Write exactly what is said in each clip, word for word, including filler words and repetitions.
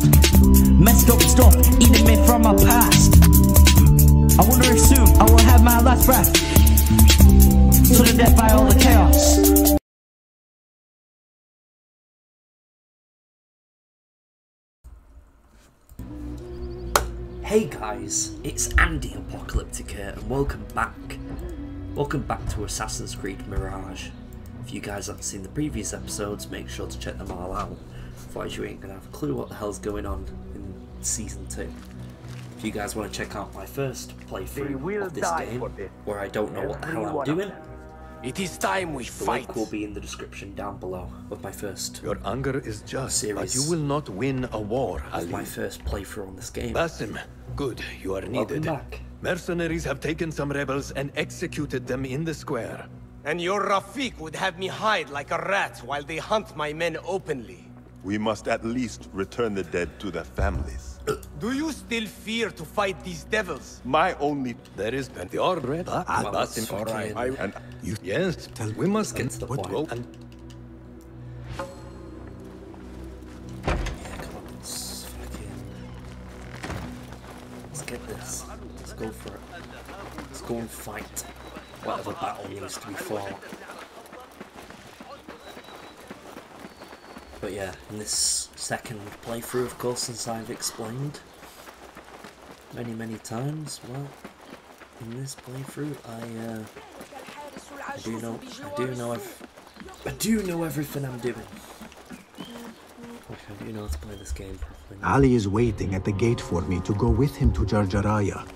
fast. Messed up stuff eating me from my past. I wonder if soon I will have my last breath, sudden so death by all the chaos. Hey guys, it's Andy Apocalyptica and welcome back. Welcome back to Assassin's Creed Mirage. If you guys haven't seen the previous episodes, make sure to check them all out. Otherwise you ain't gonna have a clue what the hell's going on in Season two. If you guys want to check out my first playthrough of this game, where I don't know what the hell I'm doing, it is time we fight. The link will be in the description down below of my first. Your anger is just, series but you will not win a war, Ali. My first playthrough on this game. Basim, good, you are needed. Welcome back. Mercenaries have taken some rebels and executed them in the square. And your Rafiq would have me hide like a rat while they hunt my men openly. We must at least return the dead to their families. Do you still fear to fight these devils? My only... There is plenty of red. Uh, well, Basim, right. I, and you, yes, tell we must get the point. Go and... Yeah, come on, let's fucking... Let's get this. Let's go for it. Let's go and fight whatever battle needs to be fought. But yeah, in this second playthrough, of course, as I've explained many, many times, well, in this playthrough, I, uh, I do know, I do know, I've, I do know everything I'm doing. Okay, I do know how to play this game properly. Now. Ali is waiting at the gate for me to go with him to Jarjaraya.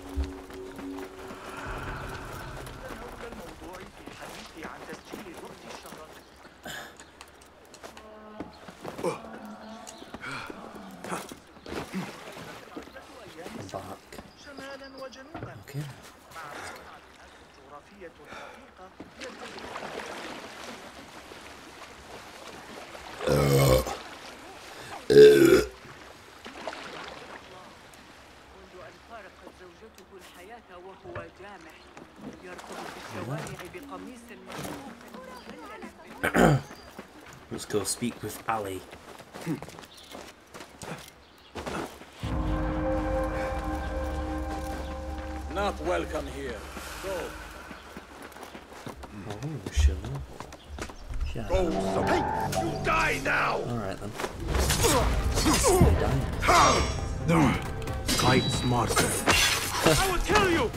Let's go speak with Ali. Not welcome here. Go. Oh, sure. Go, oh, hey, you die now. All right then. No, quite smarter. I will kill you.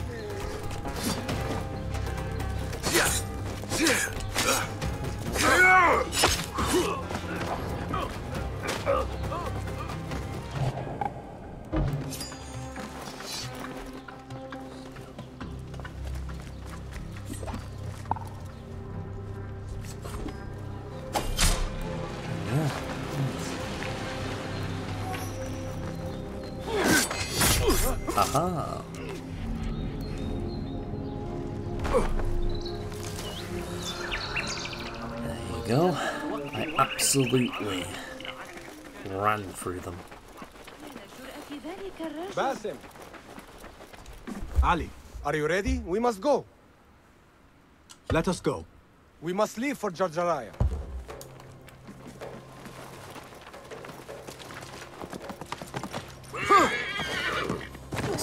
Aha. There you go. I absolutely ran through them. Basim! Ali, are you ready? We must go. Let us go. We must leave for Jarjaraya.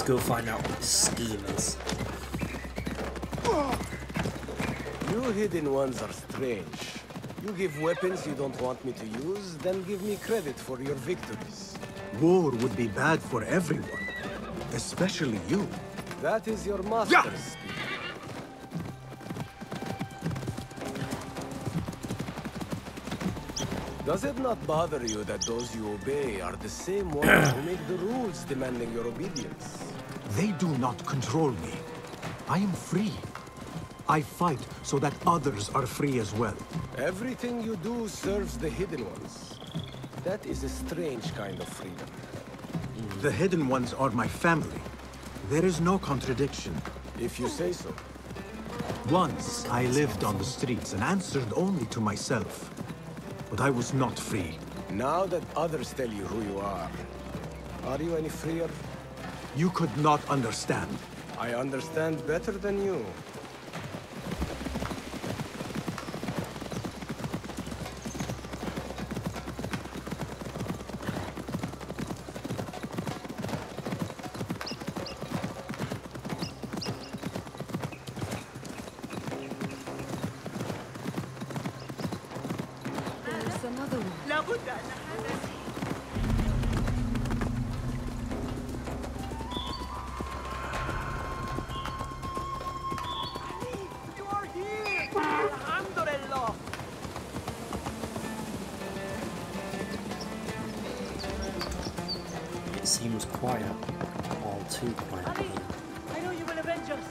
Go find out what the scheme is. You hidden ones are strange. You give weapons you don't want me to use, then give me credit for your victories. War would be bad for everyone, especially you. That is your master's speech. Does it not bother you that those you obey are the same ones who make the rules demanding your obedience? They do not control me. I am free. I fight so that others are free as well. Everything you do serves the Hidden Ones. That is a strange kind of freedom. The Hidden Ones are my family. There is no contradiction. If you say so. Once I lived on the streets and answered only to myself. But I was not free. Now that others tell you who you are, are you any freer? You could not understand. I understand better than you. quiet. All too quiet. Ali, I know you will avenge us.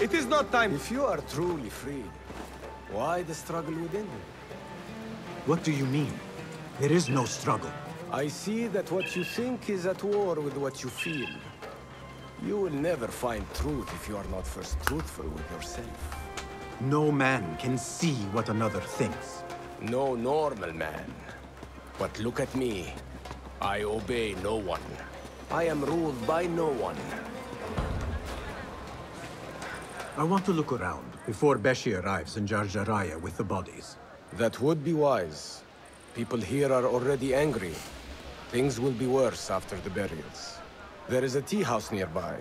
It is not time. If you are truly free, why the struggle within you? What do you mean? There is no struggle. I see that what you think is at war with what you feel. You will never find truth if you are not first truthful with yourself. No man can see what another thinks. No normal man. But look at me. I obey no one. I am ruled by no one. I want to look around before Beshi arrives in Jarjaraya with the bodies. That would be wise. People here are already angry. Things will be worse after the burials. There is a tea house nearby.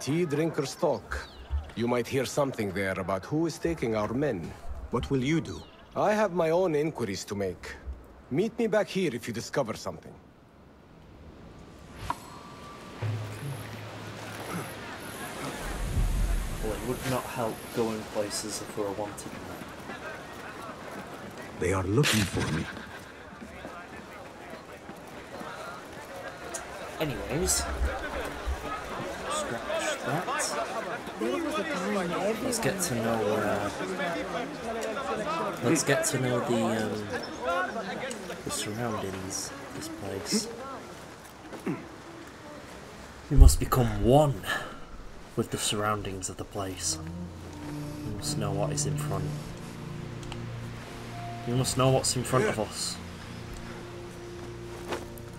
Tea drinkers talk. You might hear something there about who is taking our men. What will you do? I have my own inquiries to make. Meet me back here if you discover something. Well, it would not help going places if we were wanted. They are looking for me. Anyways, scratch that. Let's get to know. Uh, let's get to know the um, the surroundings. This place. We must become one with the surroundings of the place. We must know what is in front. We must know what's in front of us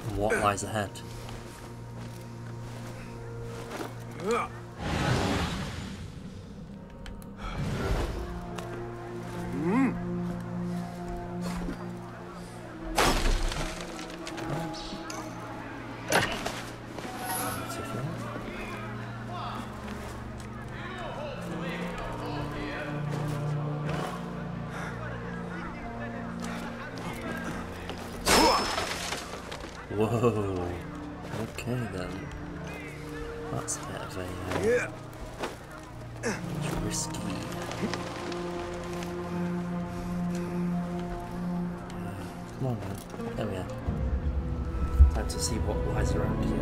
and what lies ahead. Whoa. Okay then. That's a bit of a uh, it's risky. Uh, come on, man. There we are. Time to see what lies around you.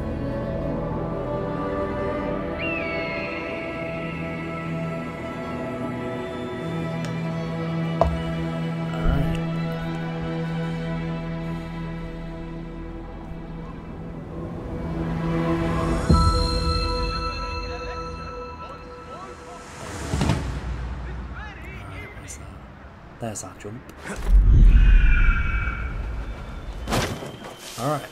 There's our jump. Alright.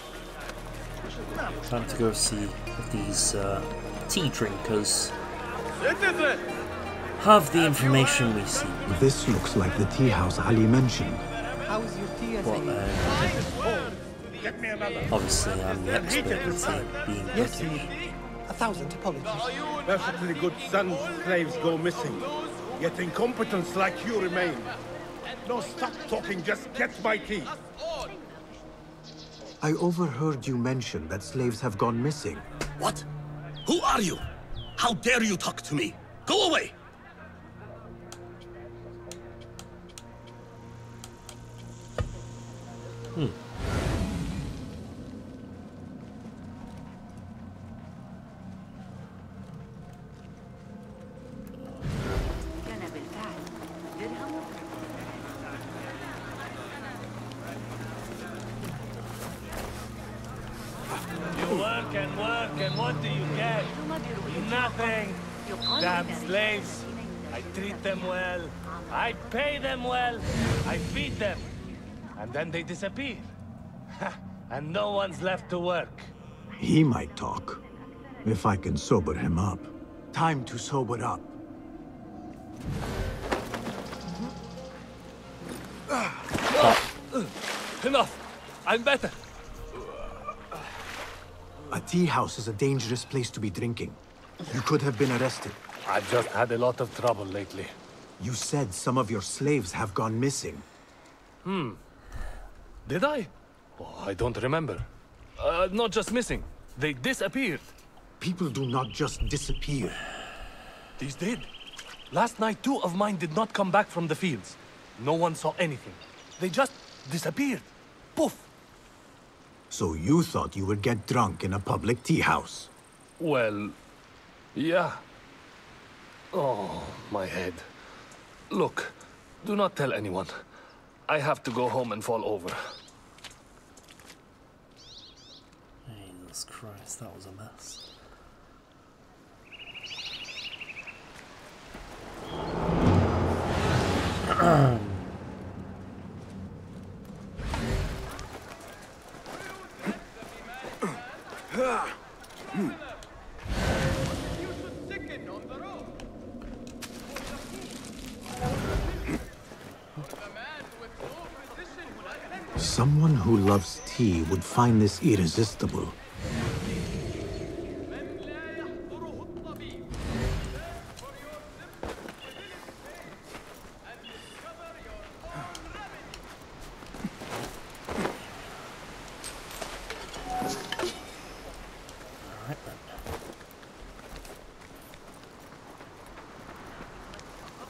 Time to go see if these uh, tea drinkers have the information we seek. This looks like the tea house Ali mentioned. How's your tea? But, um, obviously, I'm the expert in tea, being yes, a thousand apologies. Perfectly good sons, slaves go missing. Yet incompetence like you remain. No, stop talking, just get my key. I overheard you mention that slaves have gone missing. What? Who are you? How dare you talk to me? Go away! Hmm. I pay them well, I feed them, and then they disappear. Ha, and no one's left to work. He might talk, if I can sober him up. Time to sober up. Enough! I'm better! A tea house is a dangerous place to be drinking. You could have been arrested. I've just had a lot of trouble lately. You said some of your slaves have gone missing. Hmm. Did I? Oh, I don't remember. Uh, not just missing. They disappeared. People do not just disappear. These did. Last night, two of mine did not come back from the fields. No one saw anything. They just disappeared. Poof. So you thought you would get drunk in a public tea house? Well, yeah. Oh, my head. Look, do not tell anyone. I have to go home and fall over. Jesus Christ, that was a mess. Someone who loves tea would find this irresistible.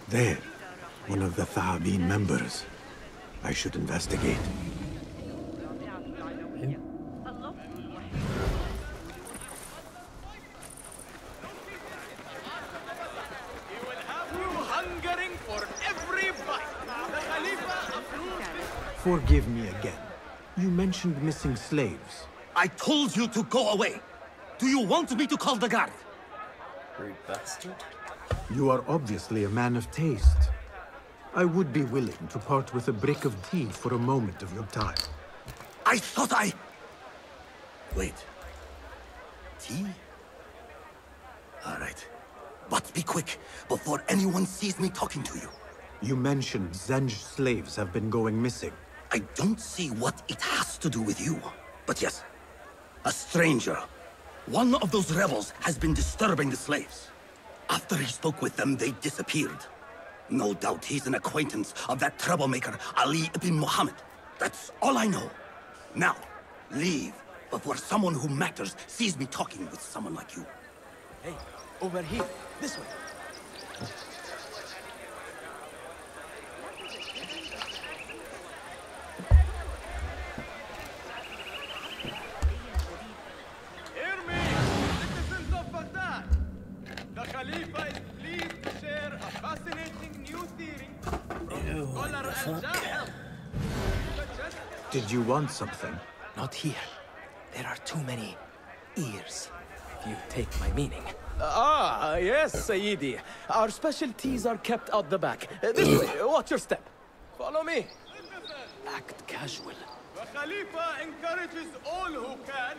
There, one of the Tha'abin members. I should investigate. Yeah. You will have you hungering for every bite. The Khalifa approved. Forgive me again. You mentioned missing slaves. I told you to go away. Do you want me to call the guard? Rude bastard. You are obviously a man of taste. I would be willing to part with a brick of tea for a moment of your time. I thought I... Wait. Tea? All right. But be quick, before anyone sees me talking to you. You mentioned Zenj slaves have been going missing. I don't see what it has to do with you. But yes, a stranger. One of those rebels has been disturbing the slaves. After he spoke with them, they disappeared. No doubt he's an acquaintance of that troublemaker, Ali ibn Muhammad. That's all I know. Now, leave before someone who matters sees me talking with someone like you. Hey, over here. This way. Did you want something? Not here. There are too many ears. If you take my meaning. Ah, yes, Sayyidi. Our specialties are kept out the back. This way, watch your step. Follow me. Act casual. The Khalifa encourages all who can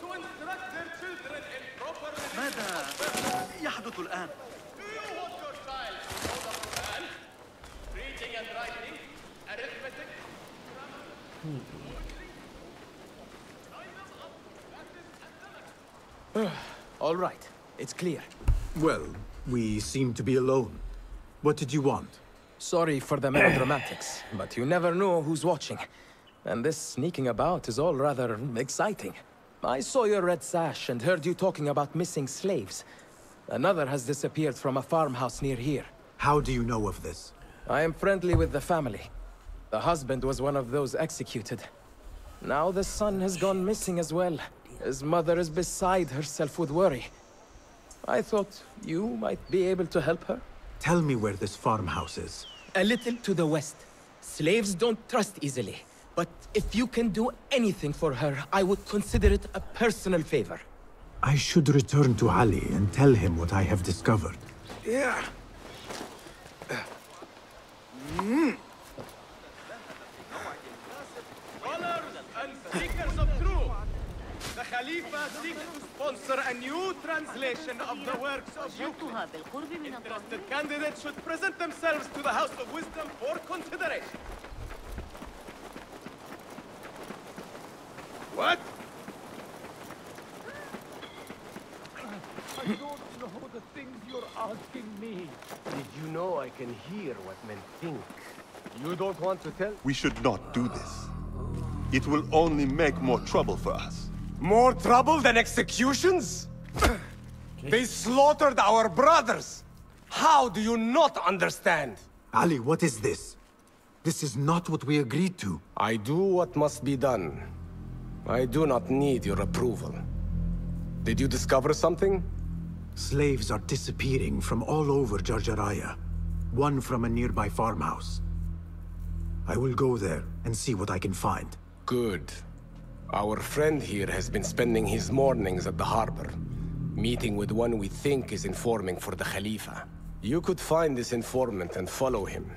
to instruct their children in proper religion. Do you want your child to know the Quran? Reading and writing? Arithmetic? All right, it's clear. Well, we seem to be alone. What did you want? Sorry for the melodramatics, but you never know who's watching. And this sneaking about is all rather exciting. I saw your red sash and heard you talking about missing slaves. Another has disappeared from a farmhouse near here. How do you know of this? I am friendly with the family. The husband was one of those executed. Now the son has gone missing as well. His mother is beside herself with worry. I thought you might be able to help her. Tell me where this farmhouse is. A little to the west. Slaves don't trust easily. But if you can do anything for her, I would consider it a personal favor. I should return to Ali and tell him what I have discovered. Yeah. Mm. Seekers of truth, the Khalifa seeks to sponsor a new translation of the works of Euclid. Interested candidates should present themselves to the House of Wisdom for consideration. What? I don't know the things you're asking me. Did you know I can hear what men think? You don't want to tell? We should not do this. It will only make more trouble for us. More trouble than executions? They slaughtered our brothers! How do you not understand? Ali, what is this? This is not what we agreed to. I do what must be done. I do not need your approval. Did you discover something? Slaves are disappearing from all over Jarjaraya. One from a nearby farmhouse. I will go there and see what I can find. Good. Our friend here has been spending his mornings at the harbor, meeting with one we think is informing for the Khalifa. You could find this informant and follow him.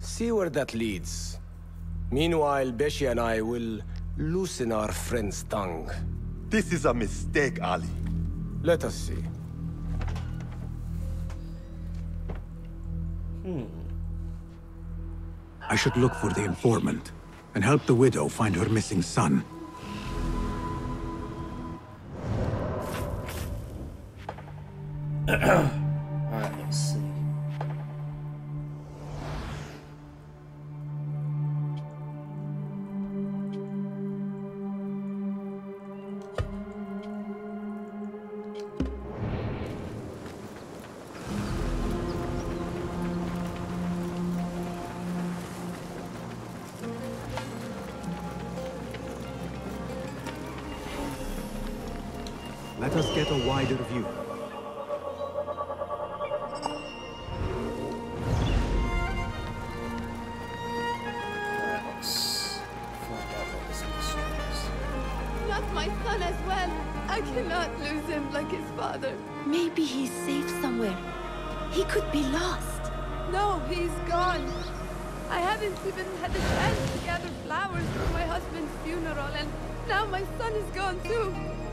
See where that leads. Meanwhile, Beshi and I will loosen our friend's tongue. This is a mistake, Ali. Let us see. Hmm. I should look for the informant and help the widow find her missing son. Alright, let's see. Let us get a wider view.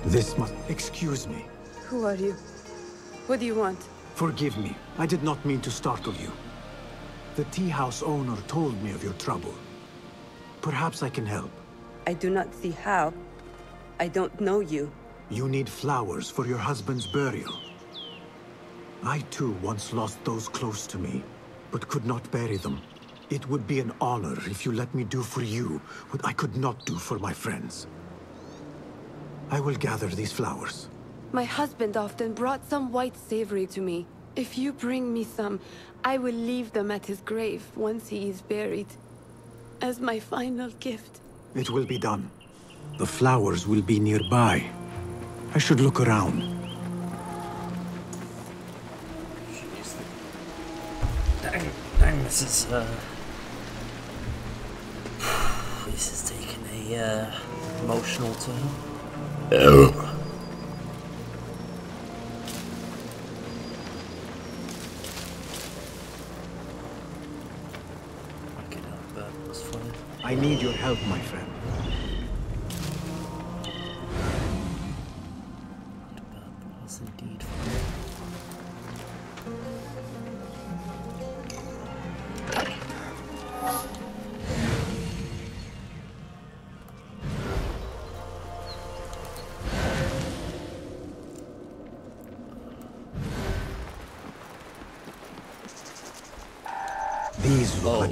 This must... Excuse me. Who are you? What do you want? Forgive me. I did not mean to startle you. The tea house owner told me of your trouble. Perhaps I can help. I do not see how. I don't know you. You need flowers for your husband's burial. I too once lost those close to me, but could not bury them. It would be an honor if you let me do for you what I could not do for my friends. I will gather these flowers. My husband often brought some white savory to me. If you bring me some, I will leave them at his grave once he is buried, as my final gift. It will be done. The flowers will be nearby. I should look around. Dang, dang, this is, uh... this is taking a, uh, emotional turn. Oh. I need your help, my friend.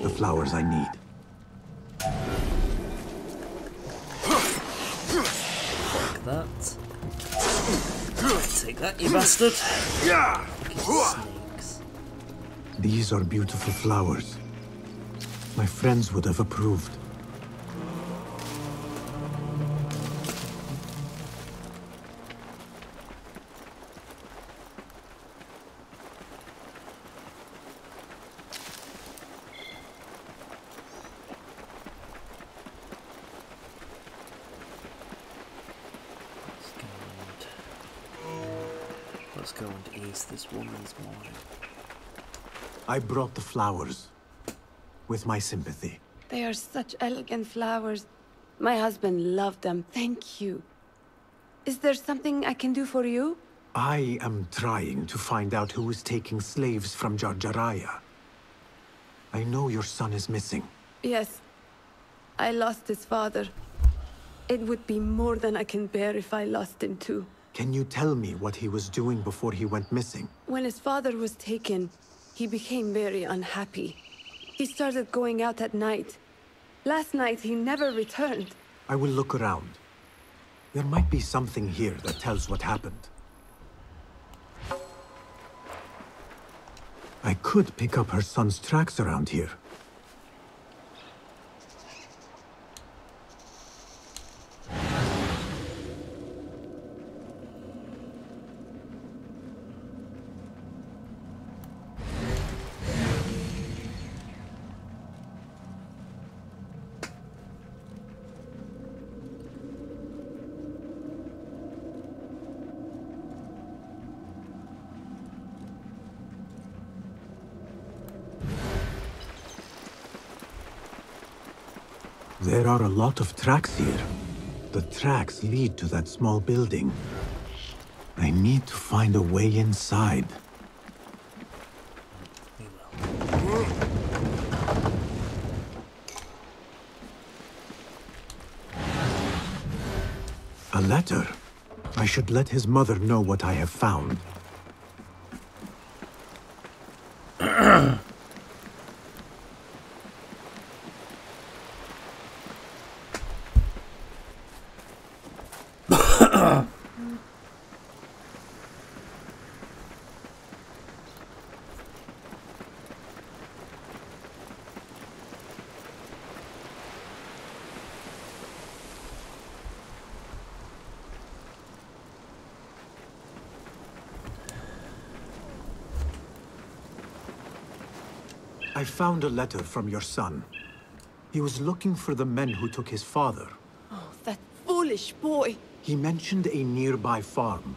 The flowers I need. Like that. Take that, you bastard. Yeah. Snakes. These are beautiful flowers. My friends would have approved. I brought the flowers, with my sympathy. They are such elegant flowers. My husband loved them. Thank you. Is there something I can do for you? I am trying to find out who is taking slaves from Jarjaraya. I know your son is missing. Yes. I lost his father. It would be more than I can bear if I lost him too. Can you tell me what he was doing before he went missing? When his father was taken, he became very unhappy. He started going out at night. Last night, he never returned. I will look around. There might be something here that tells what happened. I could pick up her son's tracks around here. There are a lot of tracks here. The tracks lead to that small building. I need to find a way inside. A letter. I should let his mother know what I have found. I found a letter from your son. He was looking for the men who took his father. Oh, that foolish boy! He mentioned a nearby farm.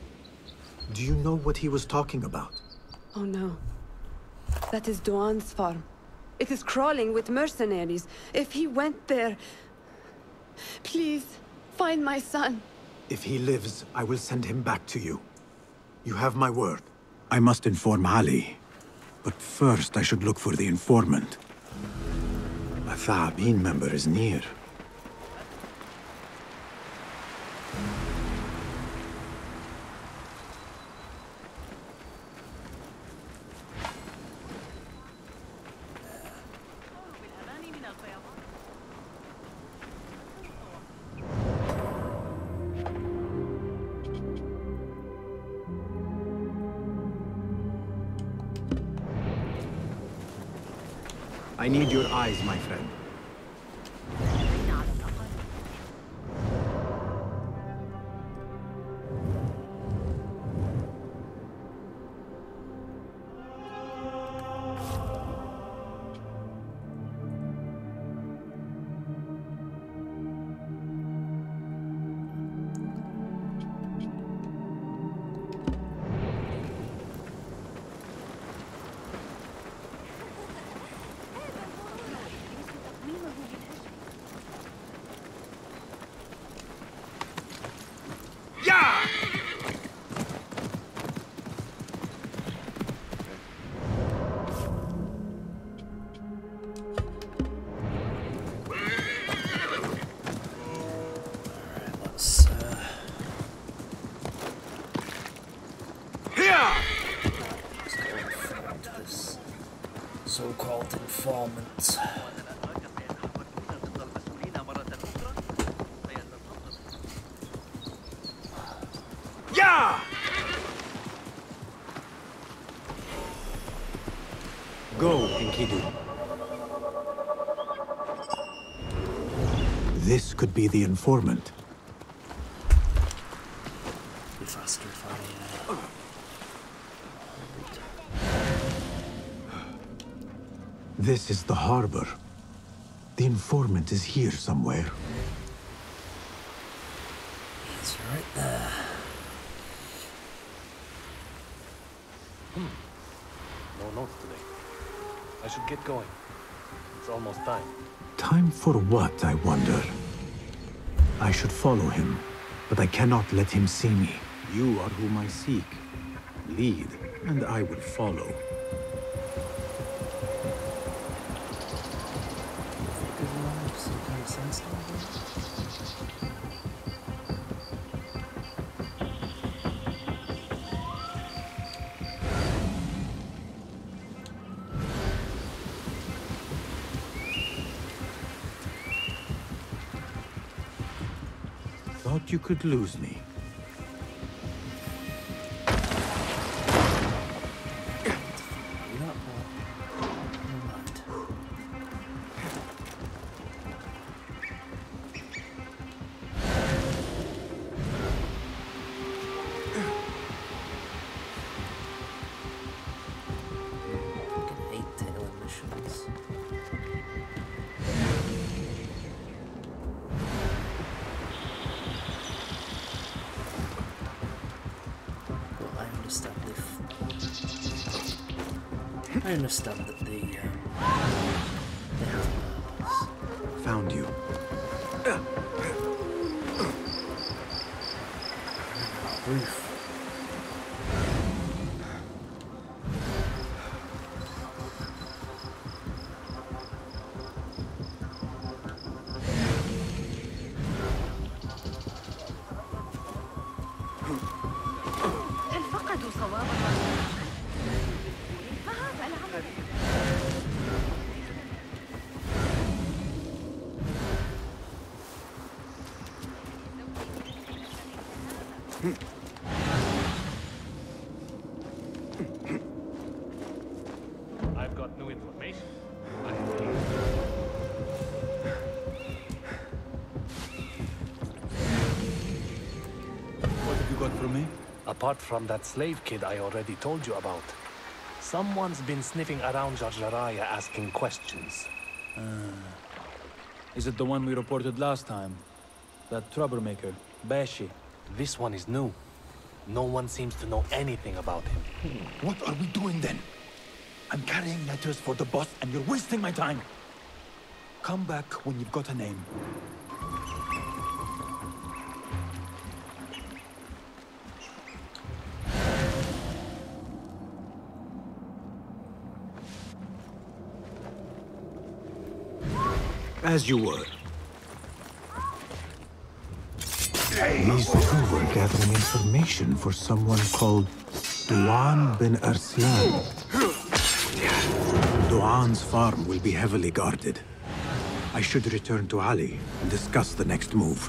Do you know what he was talking about? Oh no. That is Duan's farm. It is crawling with mercenaries. If he went there... Please, find my son. If he lives, I will send him back to you. You have my word. I must inform Ali. But first, I should look for the informant. A Tha'abin member is near. I need your eyes, my friend. Performance. Yeah! Go, Enkidu. This could be the informant. Be faster, fire. This is the harbor. The informant is here somewhere. It's right there. Hmm. No notes today. I should get going. It's almost time. Time for what, I wonder? I should follow him, but I cannot let him see me. You are whom I seek. Lead, and I will follow. Thought you could lose me. I understand that the, um, they have purpose. Found you. roof. Apart from that slave kid I already told you about, someone's been sniffing around Jarjaraya asking questions. Uh, is it the one we reported last time? That troublemaker, Beshi? This one is new. No one seems to know anything about him. What are we doing then? I'm carrying letters for the boss and you're wasting my time! Come back when you've got a name. As you were. These two were gathering information for someone called Du'an bin Arslan. Du'an's farm will be heavily guarded. I should return to Ali and discuss the next move.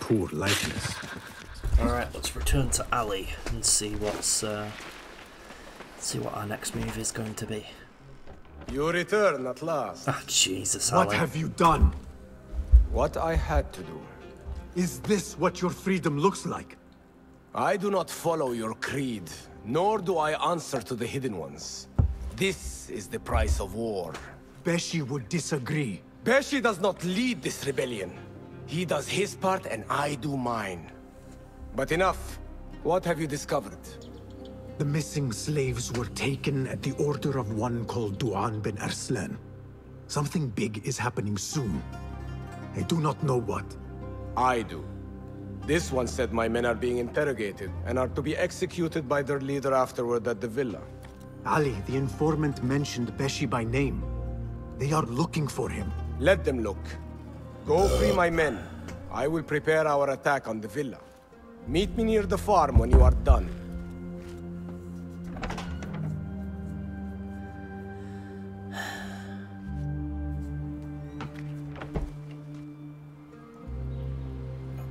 Poor likeness. Alright, let's return to Ali and see what's uh, see what our next move is going to be. You return at last. Ah, Jesus, Ali. What have you done? What I had to do. Is this what your freedom looks like? I do not follow your creed, nor do I answer to the hidden ones. This is the price of war. Beshi would disagree. Beshi does not lead this rebellion. He does his part, and I do mine. But enough. What have you discovered? The missing slaves were taken at the order of one called Du'an bin Arslan. Something big is happening soon. I do not know what. I do. This one said my men are being interrogated and are to be executed by their leader afterward at the villa. Ali, the informant mentioned Beshi by name. They are looking for him. Let them look. Go free my men. I will prepare our attack on the villa. Meet me near the farm when you are done.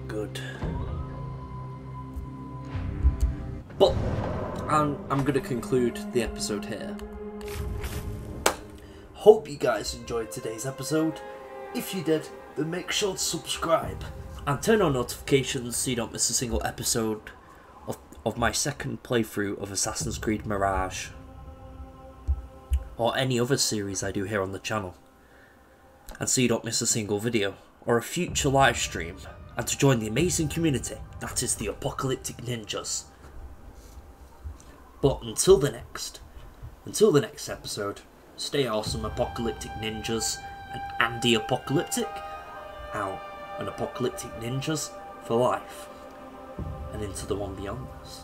Good. But I'm, I'm going to conclude the episode here. Hope you guys enjoyed today's episode. If you did, then make sure to subscribe and turn on notifications so you don't miss a single episode of, of my second playthrough of Assassin's Creed Mirage, or any other series I do here on the channel, and so you don't miss a single video or a future live stream, and to join the amazing community that is the Apocalyptic Ninjas. But until the next, until the next episode, stay awesome, Apocalyptic Ninjas, and Andy Apocalyptic. Out and Apocalyptic Ninjas for life, and into the one beyond us.